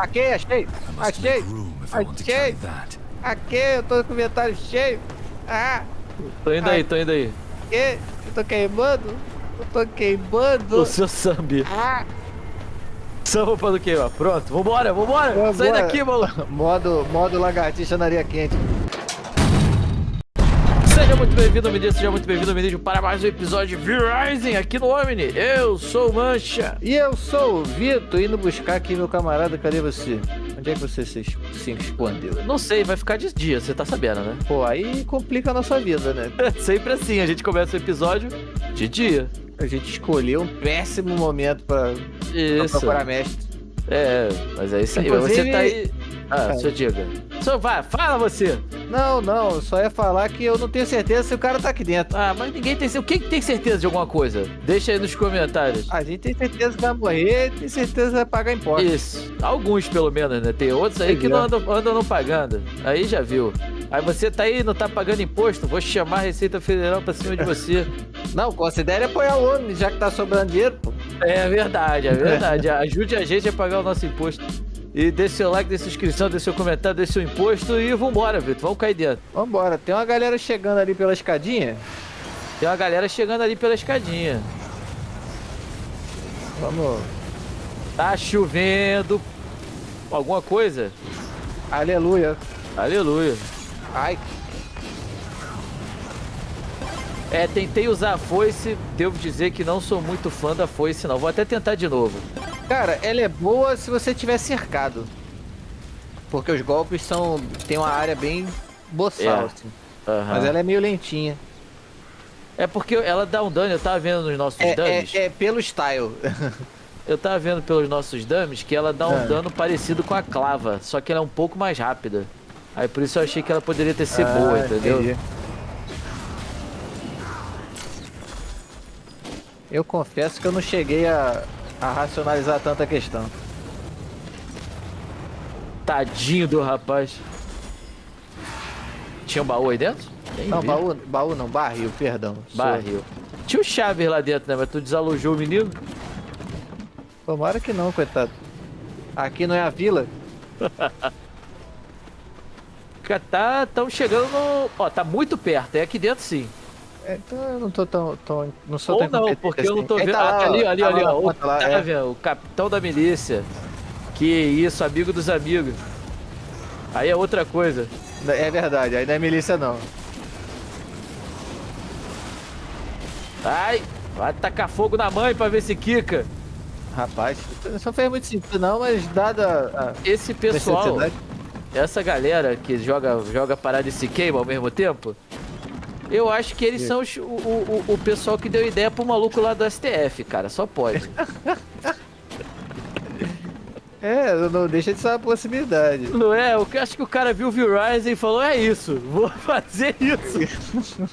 Aqui, achei. Achei. Achei. Aqui, eu tô com o inventário cheio. Ah. Tô indo aí, tô indo aí. Aqui, eu tô queimando. Eu tô queimando. O seu samba. Ah. Samba pra do queimar. Pronto, vambora, vambora. Vambora. Sai daqui, maluco. Modo lagartixa na areia quente. Seja muito bem-vindo ao vídeo, seja muito bem-vindo ao vídeo para mais um episódio de V-Rising aqui no Omni. Eu sou o Mancha. E eu sou o Vitor, indo buscar aqui meu camarada. Cadê você? Onde é que você se escondeu? Não sei, vai ficar de dia, você tá sabendo, né? Pô, aí complica a nossa vida, né? Sempre assim, a gente começa o episódio de dia. A gente escolheu um péssimo momento pra procurar mestre. É, mas é isso aí. Inclusive, você tá aí... Ah, só diga. Só vai, fala você. Não, não, só ia falar que eu não tenho certeza se o cara tá aqui dentro. Ah, mas ninguém tem certeza. Quem tem certeza de alguma coisa? Deixa aí nos comentários. A gente tem certeza que vai morrer, tem certeza que vai pagar imposto. Isso. Alguns, pelo menos, né? Tem outros aí que não andam não pagando. Aí já viu. Aí você tá aí e não tá pagando imposto, vou chamar a Receita Federal pra cima de você. Não, considere apoiar o homem, já que tá sobrando dinheiro, pô. É verdade, é verdade. Ajude a gente a pagar o nosso imposto. E deixe seu like, deixe sua inscrição, deixe seu comentário, deixe seu imposto e vambora, Vitor. Vamos cair dentro. Vambora. Tem uma galera chegando ali pela escadinha. Tem uma galera chegando ali pela escadinha. Vamos. Tá chovendo. Alguma coisa? Aleluia. Aleluia. Ai. É, tentei usar a foice. Devo dizer que não sou muito fã da foice, não. Vou até tentar de novo. Cara, ela é boa se você tiver cercado. Porque os golpes são... Tem uma área bem boçal, assim. Uhum. Mas ela é meio lentinha. É porque ela dá um dano, eu tava vendo nos nossos dummies. É pelo style. Eu tava vendo pelos nossos dummies que ela dá um dano parecido com a clava. Só que ela é um pouco mais rápida. Aí por isso eu achei que ela poderia ter sido boa, entendeu? Entendi. Eu confesso que eu não cheguei a racionalizar tanta questão. Tadinho do rapaz. Tinha um baú aí dentro? Não, baú não, barril, perdão. Barril. Tinha o Chaves lá dentro, né? Mas tu desalojou o menino? Tomara que não, coitado. Aqui não é a vila. Tão chegando no... Ó, tá muito perto, é aqui dentro sim. Então eu não tô tão não sou tão competente. Ou não, porque eu não tô vendo... Ah, tá ali, ali, ali, ó. Octavian, o capitão da milícia. Que isso, amigo dos amigos. Aí é outra coisa. É verdade, aí não é milícia não. Ai, vai tacar fogo na mãe pra ver se quica. Rapaz, isso não fez muito sentido não, mas dada a... Esse pessoal, essa galera que joga parada e se queima ao mesmo tempo... Eu acho que eles são o pessoal que deu ideia pro maluco lá do STF, cara. Só pode. É, não deixa de ser uma possibilidade. Não é? Eu acho que o cara viu o V-Rising e falou, é isso, vou fazer isso.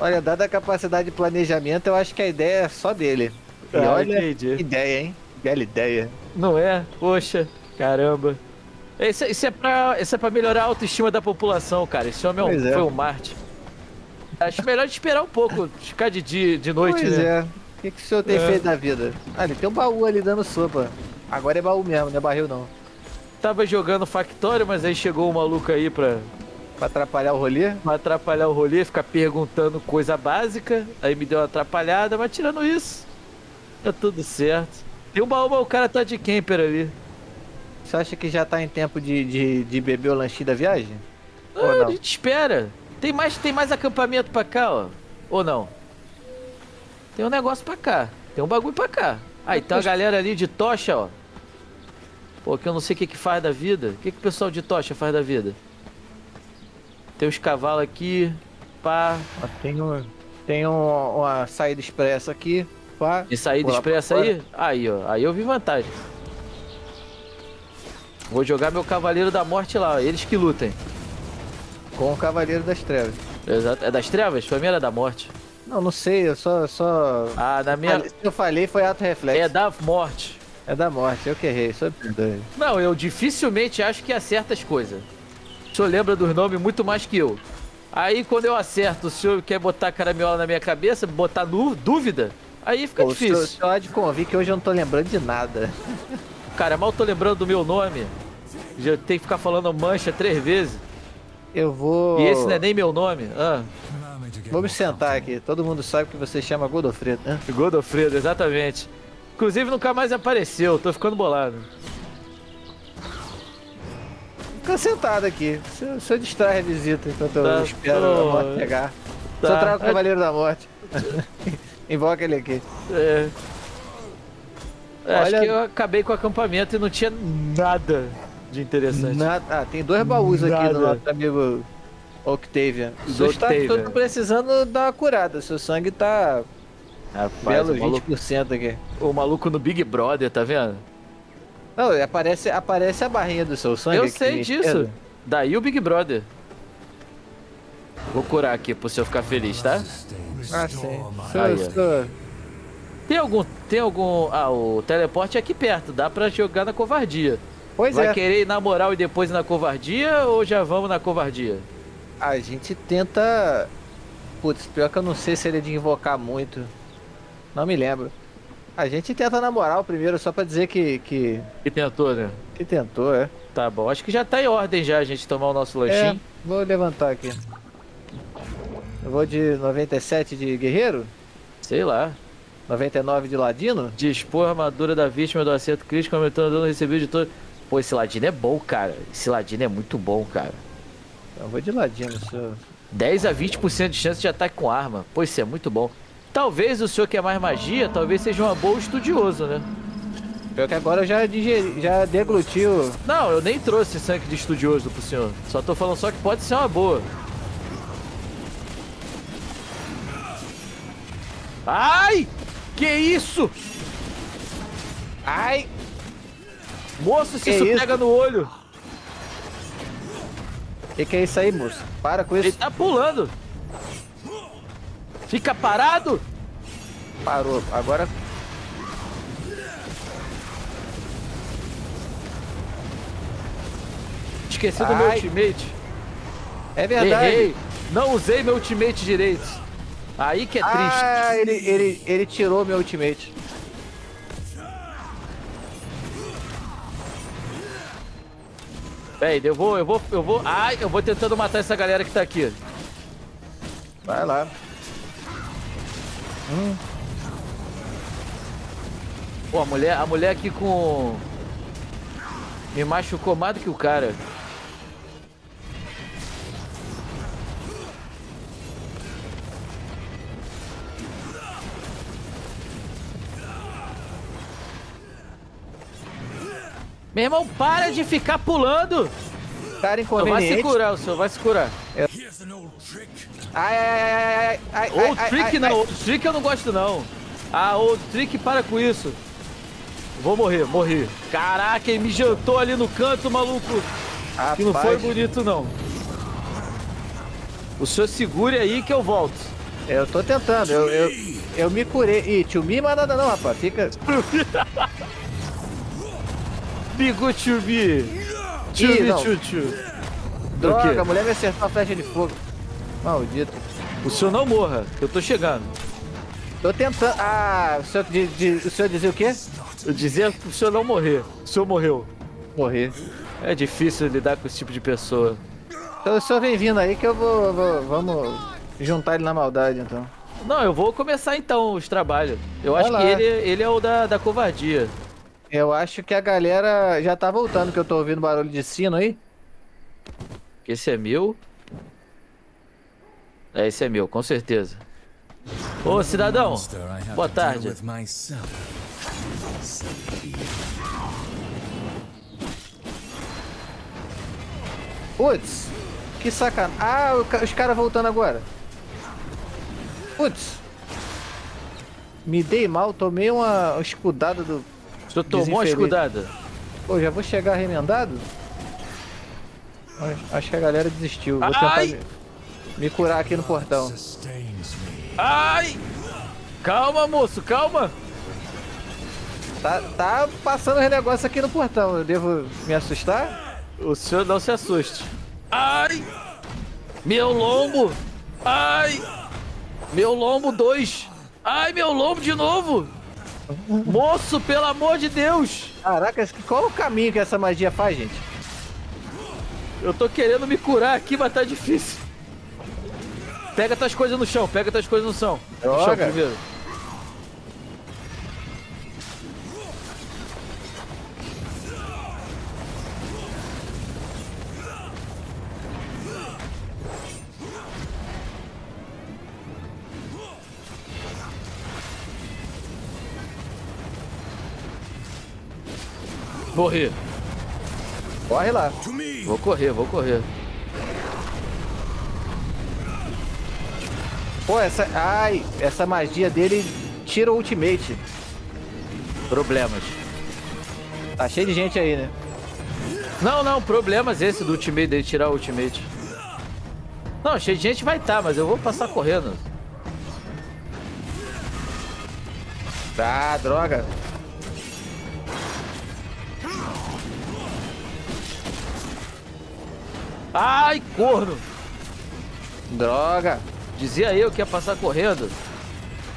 Olha, dada a capacidade de planejamento, eu acho que a ideia é só dele. E olha, entendi. Ideia, hein? Bela ideia. Não é? Poxa, caramba. Isso é pra melhorar a autoestima da população, cara. Esse homem foi um Marte. Acho melhor de esperar um pouco, ficar de noite, pois né? O que o senhor tem feito na vida? Ah, ele tem um baú ali dando sopa. Agora é baú mesmo, não é barril não. Tava jogando Factório, mas aí chegou um maluco aí pra atrapalhar o rolê? Pra atrapalhar o rolê, ficar perguntando coisa básica. Aí me deu uma atrapalhada, mas tirando isso, tá tudo certo. Tem um baú, mas o cara tá de camper ali. Você acha que já tá em tempo de beber o lanchinho da viagem? Não, ou não? A gente espera. Tem mais acampamento pra cá, ó. Ou não? Tem um negócio pra cá. Tem um bagulho pra cá. Aí tá a galera ali de tocha, ó. Pô, que eu não sei o que que faz da vida. O que que o pessoal de tocha faz da vida? Tem uns cavalos aqui. Pá. Tem uma saída expressa aqui. Pá. E saída expressa aí? Aí, ó. Aí eu vi vantagem. Vou jogar meu Cavaleiro da Morte lá, ó. Eles que lutem. Com o Cavaleiro das Trevas. Exato. É das Trevas? Pra mim era da Morte. Não, não sei, eu só... Ah, na minha... Se eu falei foi ato reflexo. É da Morte. É da Morte, eu que errei, só perdoe. Não, eu dificilmente acho que acerta as coisas. O senhor lembra dos nomes muito mais que eu. Aí quando eu acerto, o senhor quer botar caramiola na minha cabeça, botar dúvida, aí fica difícil. O senhor há de convir que hoje eu não tô lembrando de nada. cara. Mal tô lembrando do meu nome. Já tem que ficar falando Mancha 3 vezes. Eu vou... E esse não é nem meu nome. Ah. Vou me sentar aqui. Todo mundo sabe que você chama Godofredo, né? Godofredo, exatamente. Inclusive nunca mais apareceu. Tô ficando bolado. Fica sentado aqui. Você distrai a visita enquanto eu espero a morte chegar. Tá. Só trago o Cavaleiro da Morte. Invoca ele aqui. É. Olha... Acho que eu acabei com o acampamento e não tinha nada de interessante. Nada. Ah, tem 2 baús aqui do nosso amigo Octavian. Os Octavian. Estão precisando dar uma curada. Seu sangue tá... Rapaz, belo 20% aqui. O maluco no Big Brother, tá vendo? Não, aparece a barrinha do seu sangue. Eu sei disso. É. Daí o Big Brother. Vou curar aqui pro senhor ficar feliz, tá? Ah, sim. Tem algum... Ah, o teleporte é aqui perto. Dá pra jogar na covardia. Pois é. Vai querer ir na moral e depois ir na covardia? Ou já vamos na covardia? A gente tenta... Putz, pior que eu não sei se ele é de invocar muito. Não me lembro. A gente tenta na moral primeiro, só pra dizer que... Que tentou, né? Que tentou, é. Tá bom. Acho que já tá em ordem já a gente tomar o nosso lanchinho. É, vou levantar aqui. Eu vou de 97 de guerreiro? Sei lá. 99 de ladino? Dispor a armadura da vítima do acerto crítico, aumentando o dano recebido de todo... Pô, esse ladino é bom, cara. Esse ladino é muito bom, cara. Eu vou de ladino, senhor. 10 a 20% de chance de ataque com arma. Pô, isso é muito bom. Talvez o senhor que é mais magia, talvez seja uma boa estudioso, né? Pior que agora eu já degluti o... Não, eu nem trouxe sangue de estudioso pro senhor. Só tô falando só que pode ser uma boa. Ai! Que isso? Ai! Moço, se isso pega no olho. Que é isso aí, moço? Para com isso. Ele tá pulando. Fica parado. Parou. Agora... Esqueci do meu ultimate. É verdade. Errei. Não usei meu ultimate direito. Aí que é triste. Ah, ele tirou meu ultimate. Peraí, eu vou... Ai, eu vou tentando matar essa galera que tá aqui. Vai lá. Pô, a mulher aqui com... Me machucou mais do que o cara. Meu irmão, para de ficar pulando! Cara inconveniente. Vai se curar, o senhor, vai se curar. Ai, ai, ai, ai, ai. Old Trick não, Old Trick eu não gosto não. Ah, Old Trick, para com isso. Vou morrer, morri. Caraca, ele me jantou ali no canto, maluco. Rapaz, que não foi bonito não. O senhor segure aí que eu volto. Eu tô tentando, eu me curei. Ih, tio Mi, mas nada não, rapaz, fica... Bigou Chubi! Chubi Chuchu! Droga, a mulher vai acertar uma flecha de fogo. Maldito. O senhor não morra, eu tô chegando. Tô tentando. Ah, o senhor dizia o quê? Eu dizia pro senhor não morrer. O senhor morreu. Morrer. É difícil lidar com esse tipo de pessoa. Então o senhor vem vindo aí que eu vou. Vamos juntar ele na maldade então. Não, eu vou começar então os trabalhos. Eu acho que ele é o da covardia. Eu acho que a galera já tá voltando, que eu tô ouvindo barulho de sino aí. Esse é meu? É, esse é meu, com certeza. Ô, cidadão, boa tarde. Putz, que sacanagem. Ah, os caras voltando agora. Putz. Me dei mal, tomei uma escudada do... O senhor tomou a escudada? Pô, já vou chegar remendado? Acho que a galera desistiu. Vou tentar me curar aqui no portão. Ai! Calma, moço, calma! Tá passando um negócio aqui no portão. Eu devo me assustar? O senhor não se assuste. Ai! Meu lombo! Ai! Meu lombo 2! Ai, meu lombo de novo! Moço, pelo amor de Deus! Caraca, qual o caminho que essa magia faz, gente? Eu tô querendo me curar aqui, mas tá difícil. Pega tuas coisas no chão, pega tuas coisas no chão. No chão primeiro. Morrer. Corre lá. Vou correr, vou correr. Pô, essa... Ai, essa magia dele tira o ultimate. Problemas. Tá cheio de gente aí, né? Não, não. Problemas esse do ultimate, dele tirar o ultimate. Não, cheio de gente vai estar, mas eu vou passar correndo. Tá, droga. Ai, corno! Droga! Dizia eu que ia passar correndo.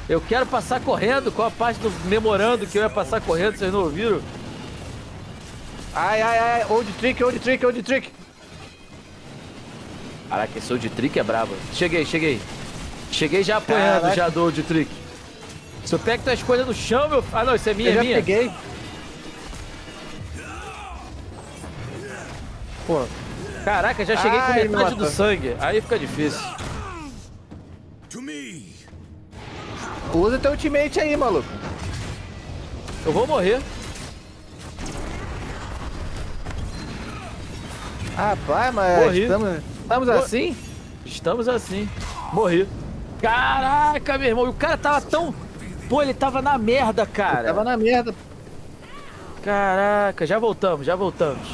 Eu quero passar correndo. Qual a parte do memorando que eu ia passar correndo? Vocês não ouviram? Ai, ai, ai! Old trick, old trick, old trick! Caraca, esse old trick é brabo. Cheguei, cheguei. Cheguei já apanhando. Caraca. Já do old trick. Se eu pego tuas coisas no chão, meu... Ah, não, isso é minha, eu já minha. Peguei. Pô... Caraca, já cheguei com metade do sangue. Aí fica difícil. Usa teu ultimate aí, maluco. Eu vou morrer. Rapaz, mas estamos assim? Estamos assim. Morri. Caraca, meu irmão. O cara tava tão... Pô, ele tava na merda, cara. Ele tava na merda. Caraca, já voltamos, já voltamos.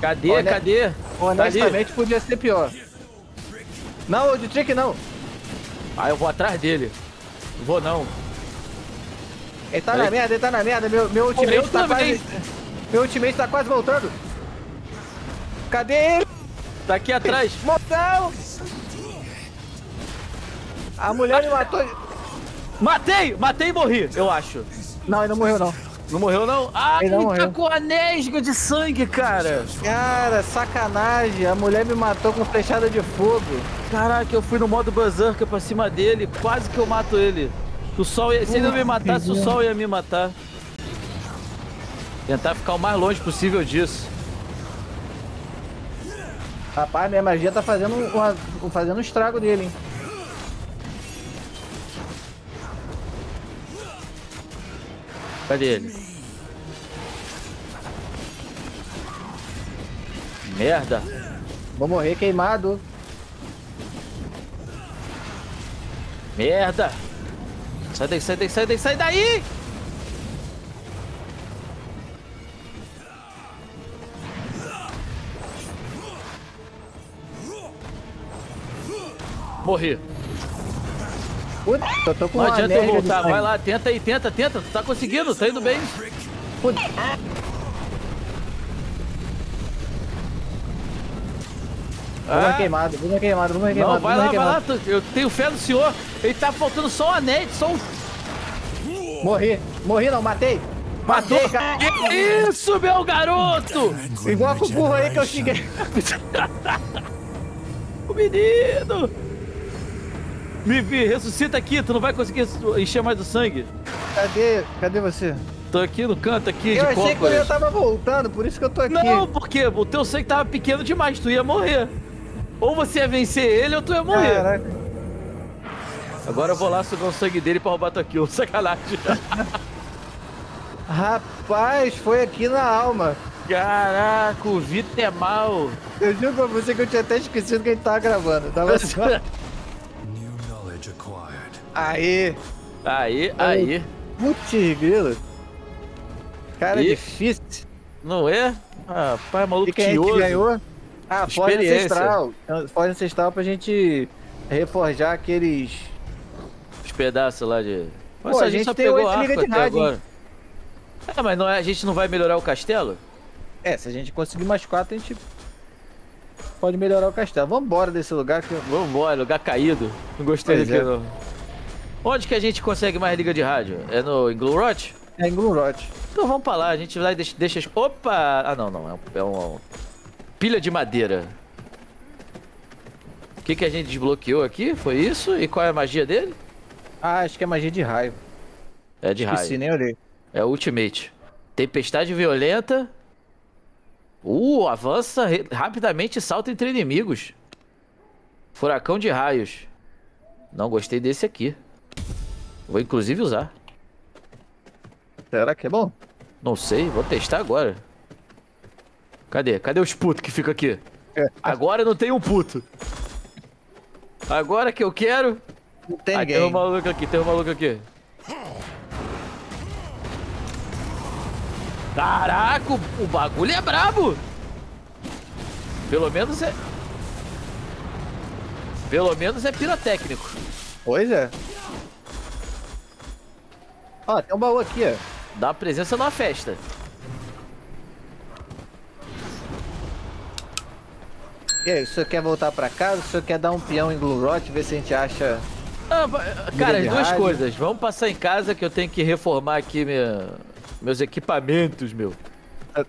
Cadê? Olha, cadê? Honestamente, tá, podia ser pior. Não, old trick não. Ah, eu vou atrás dele. Não vou não. Ele tá na merda, ele tá na merda. Meu ultimate tá quase... Meu ultimate tá quase voltando. Cadê ele? Tá aqui atrás. Montão! A mulher me matou. Matei! Matei e morri, eu acho. Não, ele não morreu não. Não morreu, não? Ah, ele tacou a nesga de sangue, cara. Cara, sacanagem. A mulher me matou com flechada de fogo. Caraca, eu fui no modo berserker pra cima dele. Quase que eu mato ele. O sol ia... Se ele não me matasse, o sol ia me matar. Tentar ficar o mais longe possível disso. Rapaz, minha magia tá fazendo um estrago dele, hein? Cadê ele? Merda! Vou morrer queimado! Merda! Sai daí, sai daí, sai daí, sai daí! Morri! Puta, eu tô com uma merda. Não adianta eu voltar, vai lá, tenta aí, tenta, tenta. Tu tá conseguindo, tá indo bem. Puta. Vamos queimado, vamos queimado, vamos queimado. Não, vai lá, vai lá. Eu tenho fé no senhor. Ele tá faltando só o anete, só um... Morri, morri não, matei. Matou. Matei, isso, meu garoto. Igual com o burro aí que eu xinguei. O menino. Vivi, ressuscita aqui, tu não vai conseguir encher mais do sangue. Cadê? Cadê você? Tô aqui no canto, aqui, de cócoras. Eu achei que eu tava voltando, por isso que eu tô aqui. Não, porque o teu sangue tava pequeno demais, tu ia morrer. Ou você ia vencer ele, ou tu ia morrer. Caraca. Agora eu vou lá sugar o sangue dele pra roubar tua kill, sacanagem. Rapaz, foi aqui na alma. Caraca, o Vitor é mal. Eu juro pra você que eu tinha até esquecido que a gente tava gravando. Tava só... Aê! Aê, aê! Putz, grilo! Cara, é difícil! Não é? Ah, pai, maluco que a gente ganhou? Ah, foge ancestral! Foge ancestral pra gente reforjar aqueles... Os pedaços lá de... Nossa, pô, a gente só tem 8 ligas de rádio, hein? É, mas não é, a gente não vai melhorar o castelo? É, se a gente conseguir mais 4, a gente... Pode melhorar o castelo. Vambora desse lugar que... Vambora, lugar caído. Não gostei daqui não. Onde que a gente consegue mais liga de rádio? É no Inglorot? É Gloomrot. Então vamos pra lá, a gente vai lá e deixa... Opa! Ah, não, não. É uma pilha de madeira. O que, que a gente desbloqueou aqui? Foi isso? E qual é a magia dele? Ah, acho que é magia de raio. É de raio. Nem olhei. É Ultimate. Tempestade violenta. Avança rapidamente e salta entre inimigos. Furacão de raios. Não gostei desse aqui. Vou inclusive usar. Será que é bom? Não sei, vou testar agora. Cadê? Cadê os putos que ficam aqui? É. Agora não tem um puto. Agora que eu quero... Não tem ninguém. Tem um maluco aqui, tem um maluco aqui. Caraca, o bagulho é brabo! Pelo menos é... Pelo menos é pirotécnico. Pois é. Ó, tem um baú aqui, ó. Dá uma presença numa festa. E aí, o senhor quer voltar pra casa? O senhor quer dar um peão em Gloomrot, ver se a gente acha... Ah, cara, as duas coisas. Vamos passar em casa que eu tenho que reformar aqui meus equipamentos, meu.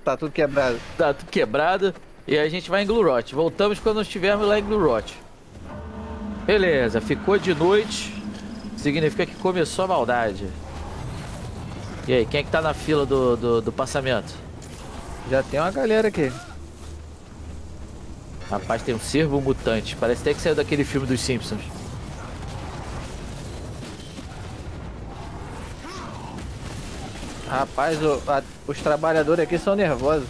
Tá tudo quebrado. Tá tudo quebrado. E aí a gente vai em Gloomrot. Voltamos quando nós estivermos lá em Gloomrot. Beleza, ficou de noite. Significa que começou a maldade. E aí, quem é que tá na fila do passamento? Já tem uma galera aqui. Rapaz, tem um cervo mutante. Parece até que saiu daquele filme dos Simpsons. Rapaz, os trabalhadores aqui são nervosos.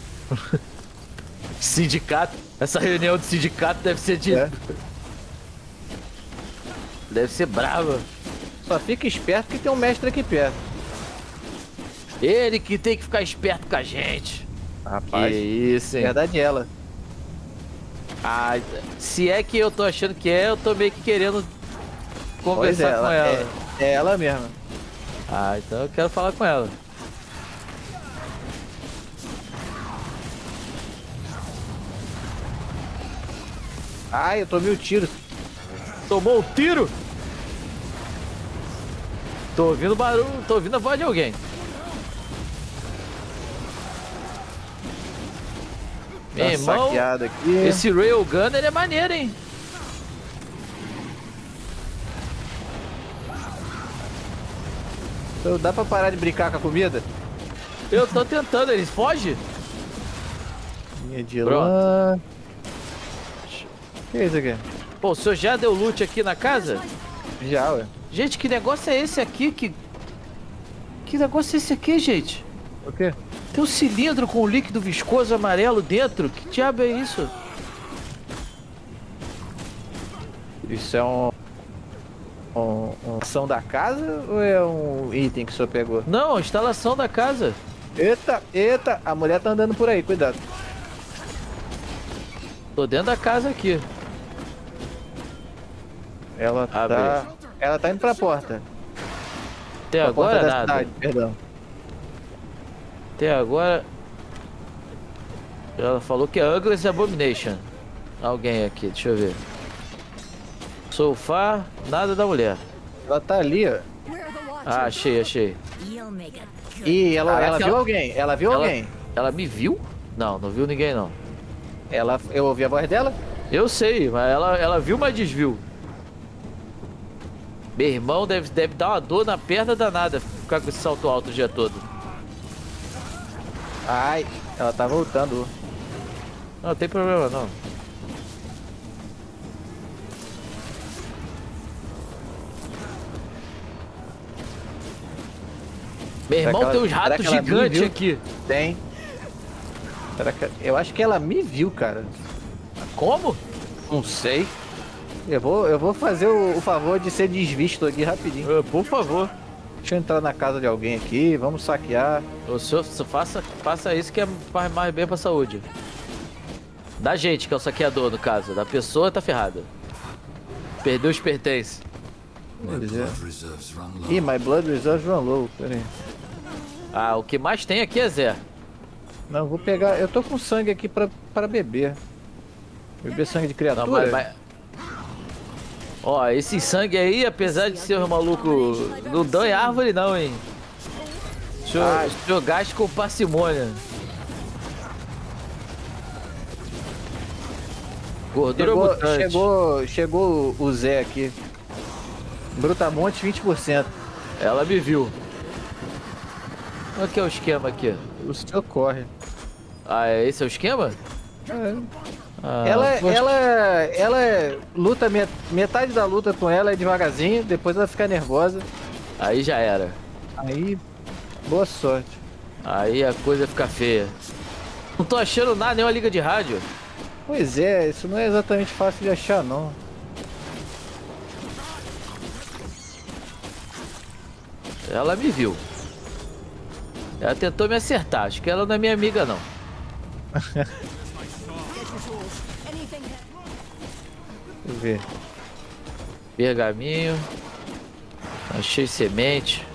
Sindicato. Essa reunião de sindicato deve ser de... É. Deve ser brava. Só fica esperto que tem um mestre aqui perto. Ele que tem que ficar esperto com a gente. Rapaz, que isso, hein? Verdade ela. Ah, se é que eu tô achando que é, eu tô meio que querendo conversar com ela. É ela mesma. Ah, então eu quero falar com ela. Ai, eu tomei um tiro. Tomou um tiro? Tô ouvindo barulho, tô ouvindo a voz de alguém. Meu irmão, aqui. Esse Railgun ele é maneiro, hein? Então, dá pra parar de brincar com a comida? Eu tô tentando, eles fogem? Minha de lá. O que é isso aqui? Pô, o senhor já deu loot aqui na casa? Já, ué. Gente, que negócio é esse aqui? Que negócio é esse aqui, gente? O quê? Tem um cilindro com um líquido viscoso amarelo dentro? Que diabo é isso? Isso é uma ação da casa ou é um item que o senhor pegou? Não, a instalação da casa. Eita, eita, a mulher tá andando por aí, cuidado. Tô dentro da casa aqui. Ela tá... Ela tá indo pra porta. Até agora porta da cidade, perdão. Até agora... Ela falou que é Angler's Abomination. Alguém aqui, deixa eu ver. Sofá, nada da mulher. Ela tá ali, ó. Ah, achei, achei. Ih, ela viu alguém, ela viu alguém. Ela me viu? Não, não viu ninguém, não. Eu ouvi a voz dela? Eu sei, mas ela viu, mas desviu. Meu irmão deve dar uma dor na perna danada ficar com esse salto alto o dia todo. Ai, ela tá voltando. Não tem problema não. Meu irmão, tem uns ratos gigantes aqui. Tem. Será que... Eu acho que ela me viu, cara. Como? Não sei. Eu vou fazer o favor de ser desvisto aqui rapidinho. Por favor. Deixa eu entrar na casa de alguém aqui, vamos saquear. O senhor faça isso que faz mais bem pra saúde. Da gente, que é o saqueador, no caso. Da pessoa tá ferrada. Perdeu os pertences. Ih, my blood reserves run low. Pera aí. Ah, o que mais tem aqui é Zé. Não, vou pegar... Eu tô com sangue aqui pra beber. Beber sangue de criatura? Não, mas... Ó, esse sangue aí, apesar de ser um maluco, não dói árvore não, hein? Jogar com parcimônia. Gordura mutante. Chegou o Zé aqui. Brutamonte 20%. Ela me viu. Qual que é o esquema aqui? O seu corre. Ah, esse é o esquema? É. Ah, ela luta, metade da luta com ela é devagarzinho, depois ela fica nervosa. Aí já era. Aí, boa sorte. Aí a coisa fica feia. Não tô achando nada, nenhuma liga de rádio. Pois é, isso não é exatamente fácil de achar, não. Ela me viu. Ela tentou me acertar, acho que ela não é minha amiga, não. Deixa eu ver. Pergaminho. Achei semente.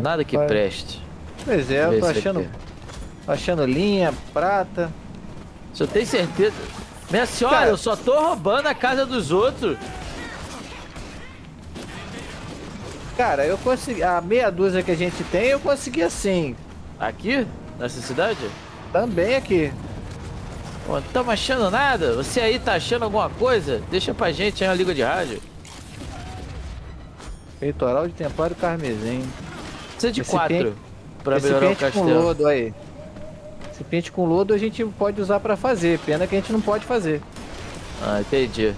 Nada que preste. Pois é, eu tô achando linha, prata. Você tem certeza? Minha senhora, cara, eu só tô roubando a casa dos outros. Cara, eu consegui. A meia dúzia que a gente tem, eu consegui assim. Aqui? Nessa cidade? Também aqui. Não estamos achando nada? Você aí tá achando alguma coisa? Deixa pra gente aí uma liga de rádio. Peitoral de Templário Carmesim. Precisa de 4 pra melhorar o castelo. Serpente com lodo aí. Serpente com lodo a gente pode usar pra fazer. Pena que a gente não pode fazer. Ah, entendi.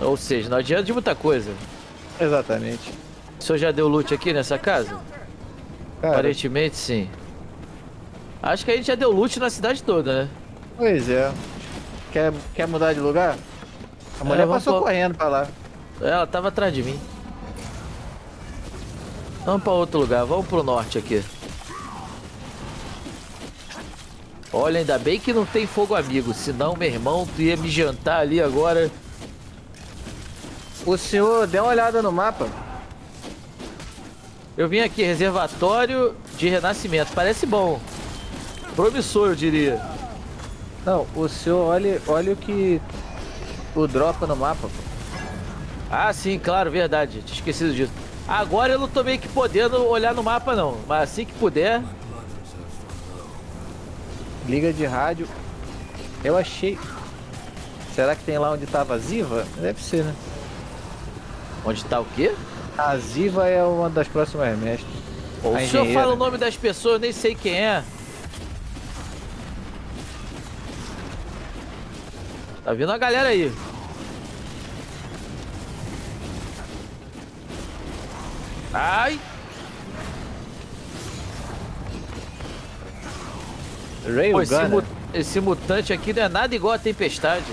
Ou seja, não adianta de muita coisa. Exatamente. O senhor já deu loot aqui nessa casa? Cara, aparentemente sim. Acho que a gente já deu loot na cidade toda, né? Pois é. Quer mudar de lugar? A mulher passou correndo pra lá. Ela tava atrás de mim. Vamos pra outro lugar, vamos pro norte aqui. Olha, ainda bem que não tem fogo amigo, senão meu irmão tu ia me jantar ali agora. O senhor deu uma olhada no mapa? Eu vim aqui, reservatório de renascimento. Parece bom. Promissor, eu diria. Não, o senhor olha o que o dropa no mapa. Ah, sim, claro, verdade. Tinha esquecido disso. Agora eu não tô meio que podendo olhar no mapa, não. Mas assim que puder... Liga de rádio. Eu achei... Será que tem lá onde tava a Ziva? Deve ser, né? Onde tá o quê? A Ziva é uma das próximas mestres. O senhor fala o nome das pessoas, eu nem sei quem é. Tá vindo a galera aí. Ai! Pô, esse mutante aqui não é nada igual a tempestade.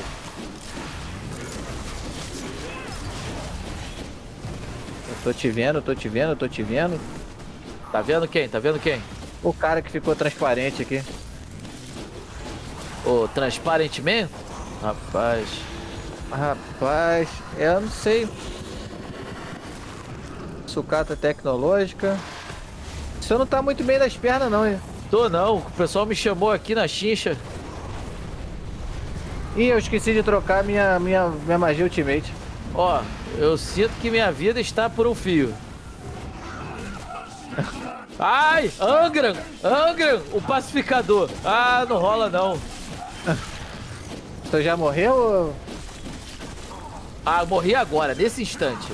Tô te vendo. Tá vendo quem? O cara que ficou transparente aqui. Ô, transparentemente? Rapaz, eu não sei. Sucata tecnológica. O senhor não tá muito bem das pernas, não, hein? Tô não, o pessoal me chamou aqui na chincha. Ih, eu esqueci de trocar minha magia ultimate. Ó, eu sinto que minha vida está por um fio. Ai, Angran, o pacificador. Ah, não rola não. Você já morreu? Ou... Ah, eu morri agora, nesse instante.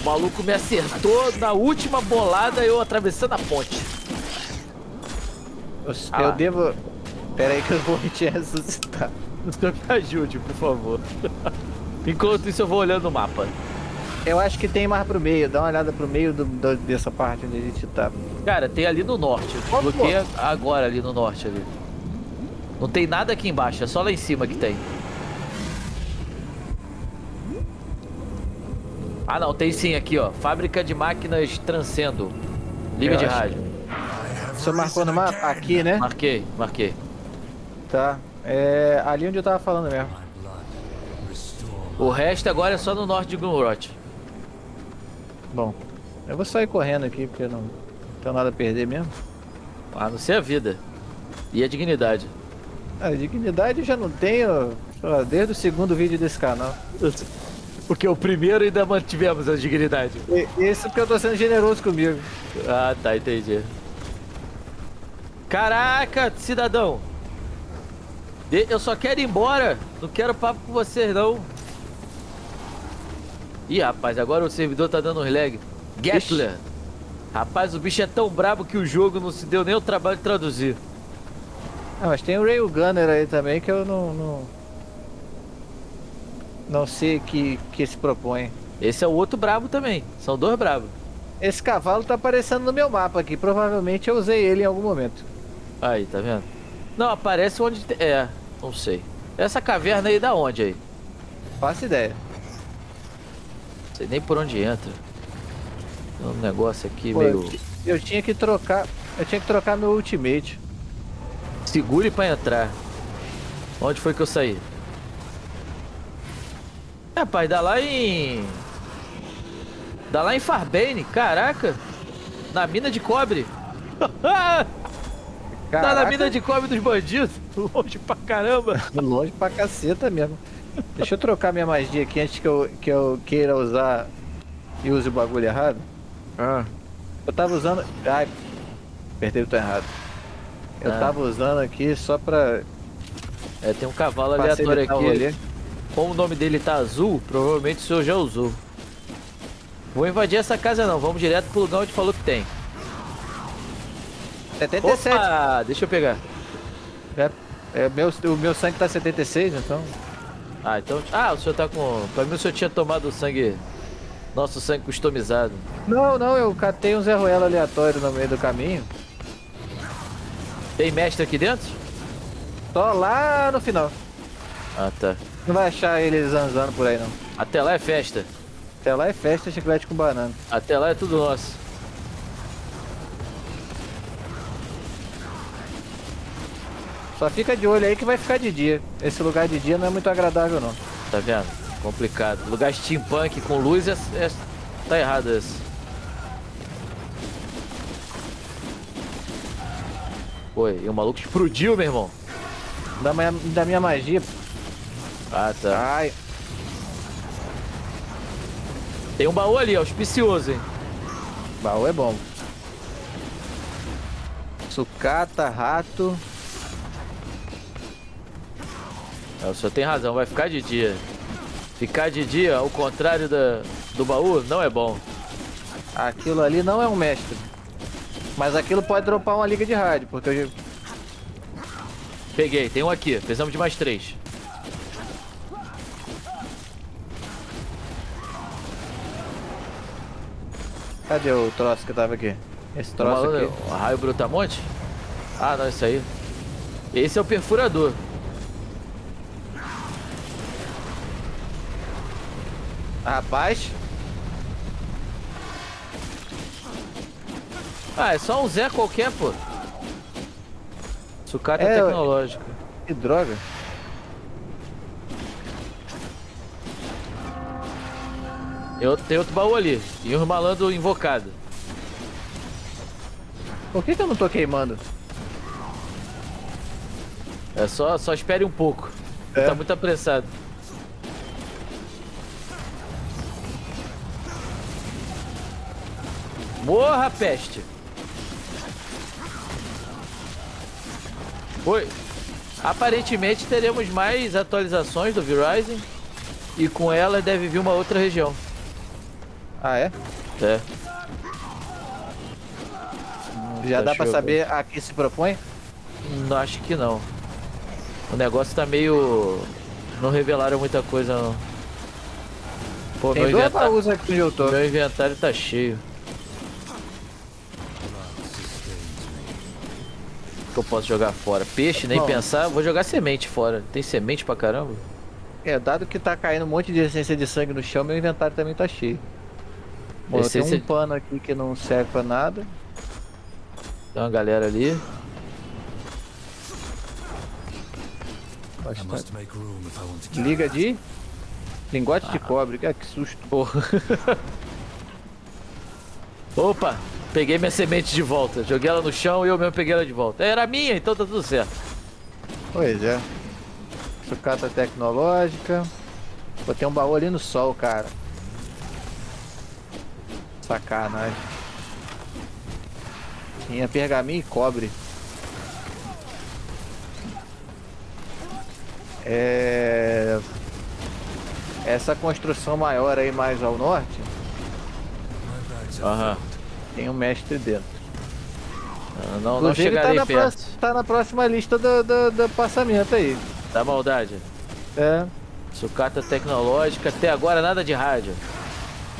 O maluco me acertou na última bolada, eu atravessando a ponte. Eu devo... Pera aí que eu vou te ressuscitar. Me ajude, por favor. Enquanto isso eu vou olhando o mapa. Eu acho que tem mais pro meio, dá uma olhada pro meio dessa parte onde a gente tá. Cara, tem ali no norte, eu bloqueei agora ali no norte ali. Não tem nada aqui embaixo, é só lá em cima que tem. Ah não, tem sim aqui ó, fábrica de máquinas Transcendo. Liga de rádio. Você marcou no mapa? Aqui, né? Marquei. Tá, é ali onde eu tava falando mesmo. O resto agora é só no norte de Gloomrot. Bom, eu vou sair correndo aqui porque eu não tenho nada a perder mesmo. A não ser a vida. E a dignidade. A dignidade eu já não tenho desde o segundo vídeo desse canal. Porque o primeiro ainda mantivemos a dignidade. Esse é porque eu tô sendo generoso comigo. Ah, tá, entendi. Caraca, cidadão! Eu só quero ir embora. Não quero papo com vocês, não. Ih, rapaz, agora o servidor tá dando uns lag. Gettler. Ixi. Rapaz, o bicho é tão brabo que o jogo não se deu nem o trabalho de traduzir. Ah, mas tem o Railgunner aí também que eu não sei que se propõe. Esse é o outro brabo também. São dois brabos. Esse cavalo tá aparecendo no meu mapa aqui. Provavelmente eu usei ele em algum momento. Aí, tá vendo? Não, aparece onde... É, não sei. Essa caverna aí da onde aí? Faço ideia. Não sei nem por onde entra. Tem um negócio aqui. Pô, meio... Eu tinha que trocar meu ultimate. Segure pra entrar. Onde foi que eu saí? Rapaz, dá lá em... Dá lá em Farbane, caraca. Na mina de cobre. Caraca. Tá na mina de cobre dos bandidos. Longe pra caramba. Longe pra caceta mesmo. Deixa eu trocar minha magia aqui antes que eu queira usar e use o bagulho errado. Ah. Eu tava usando... Ai, apertei o tom errado. Eu tava usando aqui só pra... É, tem um cavalo aleatório aqui. Ali. Como o nome dele tá azul, provavelmente o senhor já usou. Vou invadir essa casa não, vamos direto pro lugar onde falou que tem. 77. Opa, deixa eu pegar. O meu sangue tá 76, então. Ah, então... Ah, o senhor tá com... Pra mim o senhor tinha tomado o sangue... Nosso sangue customizado. Não, não, eu catei um Zé Ruela aleatório no meio do caminho. Tem mestre aqui dentro? Só lá no final. Ah, tá. Não vai achar eles zanzando por aí, não. Até lá é festa. Até lá é festa, chiclete com banana. Até lá é tudo nosso. Só fica de olho aí que vai ficar de dia. Esse lugar de dia não é muito agradável, não. Tá vendo? Complicado. Lugar steampunk com luz é... Tá errado esse. Foi, e o maluco explodiu, meu irmão. Da minha magia. Ah, tá. Ai. Tem um baú ali, auspicioso, hein? Baú é bom. Sucata, rato. É, o senhor tem razão, vai ficar de dia. Ficar de dia, ao contrário do baú, não é bom. Aquilo ali não é um mestre. Mas aquilo pode dropar uma liga de rádio, porque eu... Peguei, tem um aqui. Precisamos de mais 3. Cadê o troço que tava aqui? Esse troço aqui. O raio brutamonte? Ah, não, isso aí. Esse é o perfurador. Rapaz. Ah, é só um Zé qualquer, pô. Sucata é tecnológica. Que droga. Tem outro baú ali. E um malandro invocado. Por que eu não tô queimando? É só espere um pouco. É. Tá muito apressado. Morra, peste! Oi. Aparentemente teremos mais atualizações do V-Rising. E com ela deve vir uma outra região. Ah, é? É. Já dá pra saber a que se propõe? Não, acho que não. O negócio tá meio... Não revelaram muita coisa, não. Pô, meu inventário tá cheio. O que eu posso jogar fora? Peixe, nem pensar. Vou jogar semente fora. Tem semente pra caramba? É, dado que tá caindo um monte de essência de sangue no chão, meu inventário também tá cheio. Bom, tem um pano aqui que não serve pra nada. Tem uma galera ali. Liga de... Lingote de cobre. Ah, que susto. Porra. Opa, peguei minha semente de volta. Joguei ela no chão e eu mesmo peguei ela de volta. Era minha, então tá tudo certo. Pois é. Sucata tecnológica. Botei um baú ali no sol, cara. Sacanagem. Tinha pergaminho e cobre. É... essa construção maior aí mais ao norte. Aham. Tem um mestre dentro. Não, não chegarei tá perto. Tá na próxima lista do passamento aí. Da maldade. É. Sucata tecnológica, até agora nada de rádio.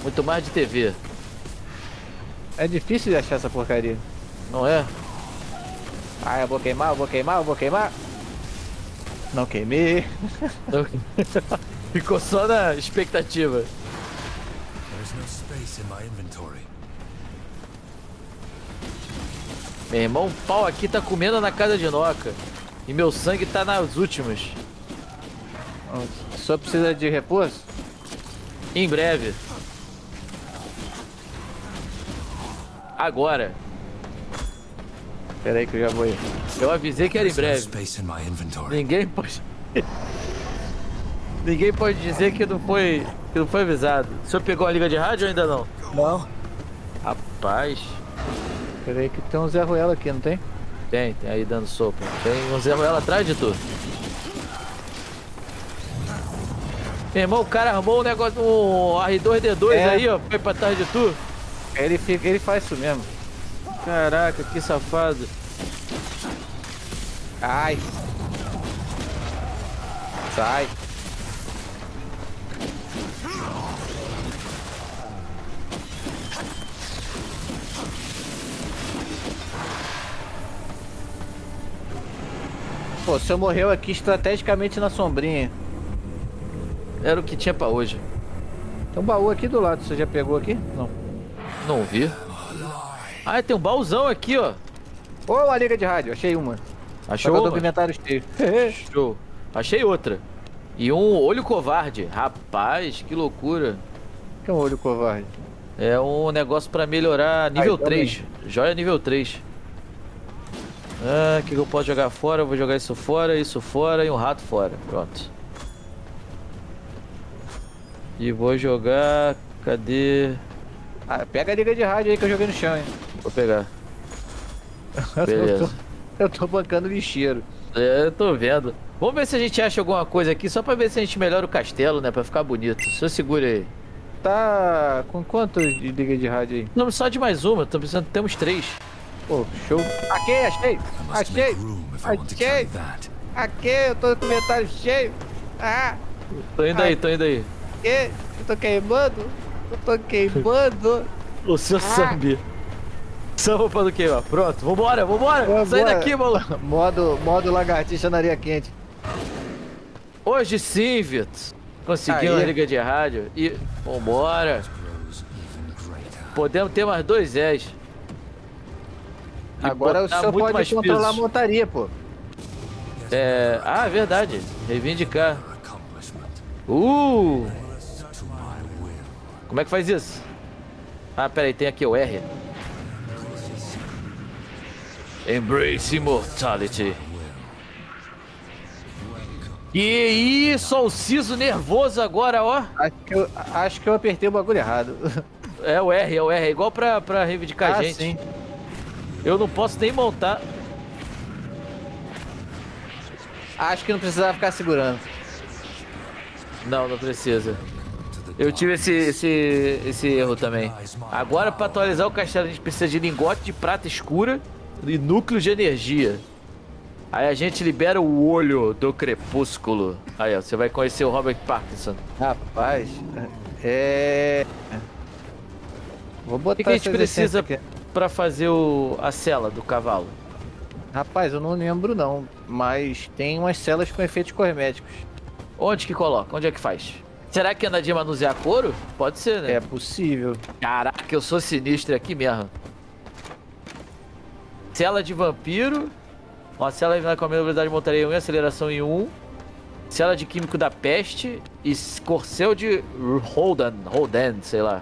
Muito mais de TV. É difícil de achar essa porcaria. Não é? Ah, eu vou queimar, eu vou queimar, eu vou queimar. Não queimei. Não... ficou só na expectativa. Meu irmão, o pau aqui tá comendo na casa de noca. E meu sangue tá nas últimas. Só precisa de repouso? Em breve. Agora. Pera aí que eu já vou ir. Eu avisei que era em breve. Ninguém pode dizer que não foi avisado. O senhor pegou a liga de rádio ou ainda não? Não. Rapaz. Pera aí que tem um Zé Ruela aqui, não tem? Tem aí dando sopa. Tem um Zé Ruela atrás de tu. Meu irmão, o cara armou um negócio, um R2D2 é. Aí, ó. Foi pra trás de tu. Ele faz isso mesmo. Caraca, que safado. Ai. Sai. Pô, o senhor morreu aqui estrategicamente na sombrinha. Era o que tinha pra hoje. Tem um baú aqui do lado, você já pegou aqui? Não. Não vi. Ah, tem um baúzão aqui, ó. Ô, a liga de rádio, achei uma. Achou uma? Documentário cheio. Show. Achei outra. E um olho covarde. Rapaz, que loucura. O que é um olho covarde? É um negócio pra melhorar nível 3. Joia nível 3. Ah, o que eu posso jogar fora? Eu vou jogar isso fora e um rato fora. Pronto. E vou jogar... cadê? Ah, pega a liga de rádio aí que eu joguei no chão, hein? Vou pegar. Beleza. Eu tô bancando lixeiro. É, eu tô vendo. Vamos ver se a gente acha alguma coisa aqui, só pra ver se a gente melhora o castelo, né? Pra ficar bonito. Só segura aí. Tá... com quanto de liga de rádio aí? Não, só de mais uma. Tô precisando... temos 3. Pô, show. Aqui, achei! Achei! Achei! Aqui, eu tô no comentário cheio! Ah! Tô indo aí, tô indo aí. Aqui, eu tô queimando! Eu tô queimando! O seu samba! Samba pra não queimar! Pronto, vambora, vambora! Vambora. Sai daqui, maluco! Modo lagartixa na areia quente! Hoje sim, Vitor! Conseguimos a liga de rádio e... vambora! Podemos ter mais 2 Zés! Agora o senhor pode controlar a montaria, pô! É... ah, verdade! Reivindicar! Como é que faz isso? Ah, pera aí, tem aqui o R. Embrace Immortality. E aí, só o siso nervoso agora, ó. Acho que eu apertei o bagulho errado. É o R, é o R. É igual pra reivindicar a gente. Sim. Eu não posso nem montar. Acho que não precisava ficar segurando. Não, não precisa. Eu tive esse erro também. Agora, para atualizar o castelo, a gente precisa de lingote de prata escura e núcleo de energia. Aí a gente libera o olho do crepúsculo. Aí, ó, você vai conhecer o Robert Pattinson. Rapaz, vou botar o que a gente precisa para fazer a cela do cavalo? Rapaz, eu não lembro não, mas tem umas celas com efeitos cosméticos. Onde que coloca? Onde é que faz? Será que anda de manusear couro? Pode ser, né? É possível. Caraca, eu sou sinistro aqui mesmo. Cela de vampiro. Ó, cela com a minha habilidade de montaria em 1 e aceleração em 1. Cela de químico da peste. E corcel de Holden, sei lá.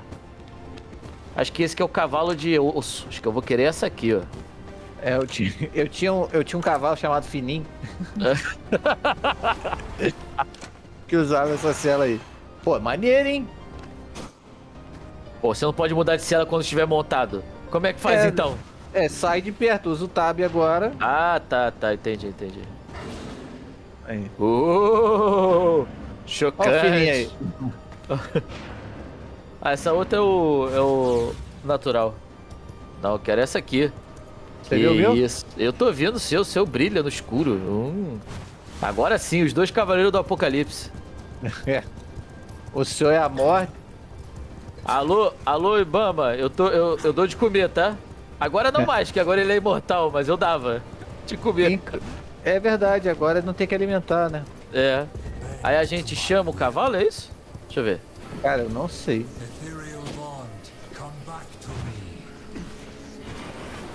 Acho que esse aqui é o cavalo de osso. Acho que eu vou querer essa aqui, ó. É, eu tinha um cavalo chamado Fininho. Que usava essa cela aí. Pô, maneiro, hein? Pô, você não pode mudar de cela quando estiver montado. Como é que faz, então? É, sai de perto. Usa o tab agora. Ah, tá, tá. Entendi, entendi. Aí. Chocante. Olha o Fininho aí. Ah, essa outra é o natural. Não, eu quero essa aqui. Você viu o meu? Isso. Eu tô vendo o seu brilha no escuro. Agora sim, os dois cavaleiros do apocalipse. É. O seu é a morte. Alô, alô, Ibama, eu dou de comer, tá? Agora não mais, que agora ele é imortal, mas eu dava de comer. É verdade, agora não tem que alimentar, né? É. Aí a gente chama o cavalo, é isso? Deixa eu ver. Cara, eu não sei.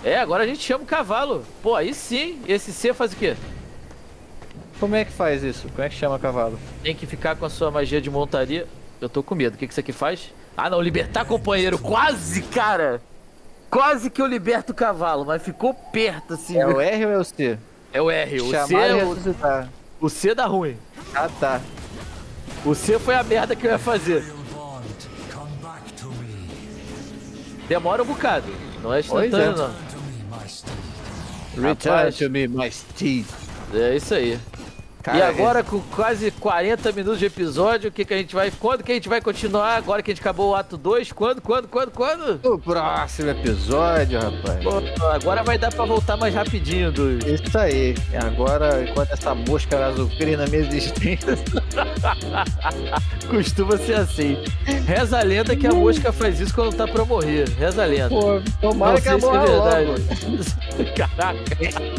É, agora a gente chama o cavalo. Pô, aí sim, esse C faz o quê? Como é que faz isso? Como é que chama o cavalo? Tem que ficar com a sua magia de montaria. Eu tô com medo, o que isso aqui faz? Ah não, libertar companheiro, quase, cara! Quase que eu liberto o cavalo, mas ficou perto assim. É o R ou é o C? É o R, o C é o... O C dá ruim. Ah tá. O C foi a merda que eu ia fazer. Demora um bocado, não é instantâneo não. Return to me, my steed. É isso aí. Cara, e agora com quase 40 minutos de episódio, o que a gente vai... Quando que a gente vai continuar agora que a gente acabou o ato 2? Quando? No próximo episódio, rapaz. Pô, agora vai dar pra voltar mais rapidinho, Dudu. Isso aí. Agora, enquanto essa mosca azucrina minha existência... Costuma ser assim. Reza a lenda que a mosca faz isso quando tá pra morrer. Reza a lenda. Pô, tomara que a morra logo. Caraca.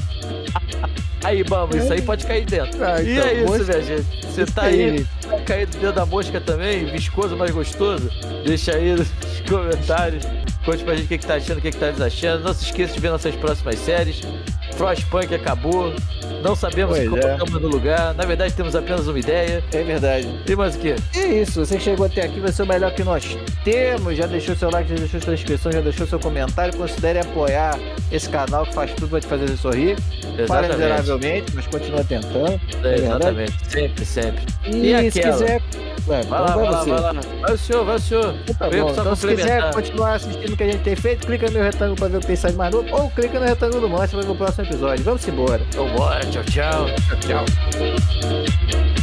Aí, vamos, isso aí pode cair dentro. Ah, então, e é isso, minha gente. Você tá aí, tá caindo dentro da mosca também, viscoso, mas gostoso? Deixa aí nos comentários. Conte pra gente o que tá achando, o que tá desachando. Não se esqueça de ver nossas próximas séries. Frostpunk acabou. Não sabemos como estamos no lugar. Na verdade, temos apenas uma ideia. É verdade. E mais o quê? É isso. Você que chegou até aqui vai ser o melhor que nós temos. Já deixou seu like, já deixou sua inscrição, já deixou seu comentário. Considere apoiar esse canal que faz tudo pra te fazer sorrir. Para miseravelmente, mas continua tentando. É, exatamente. Sempre, sempre. E se quiser... Ué, vai lá. Vai o senhor, vai o senhor. Tá bom. Então, se quiser continuar assistindo o que a gente tem feito, clica no meu retângulo pra ver o que tem saído mais novo. Ou clica no retângulo do Márcio pra ver o próximo episódio. Vamos embora. Então bora, tchau, tchau.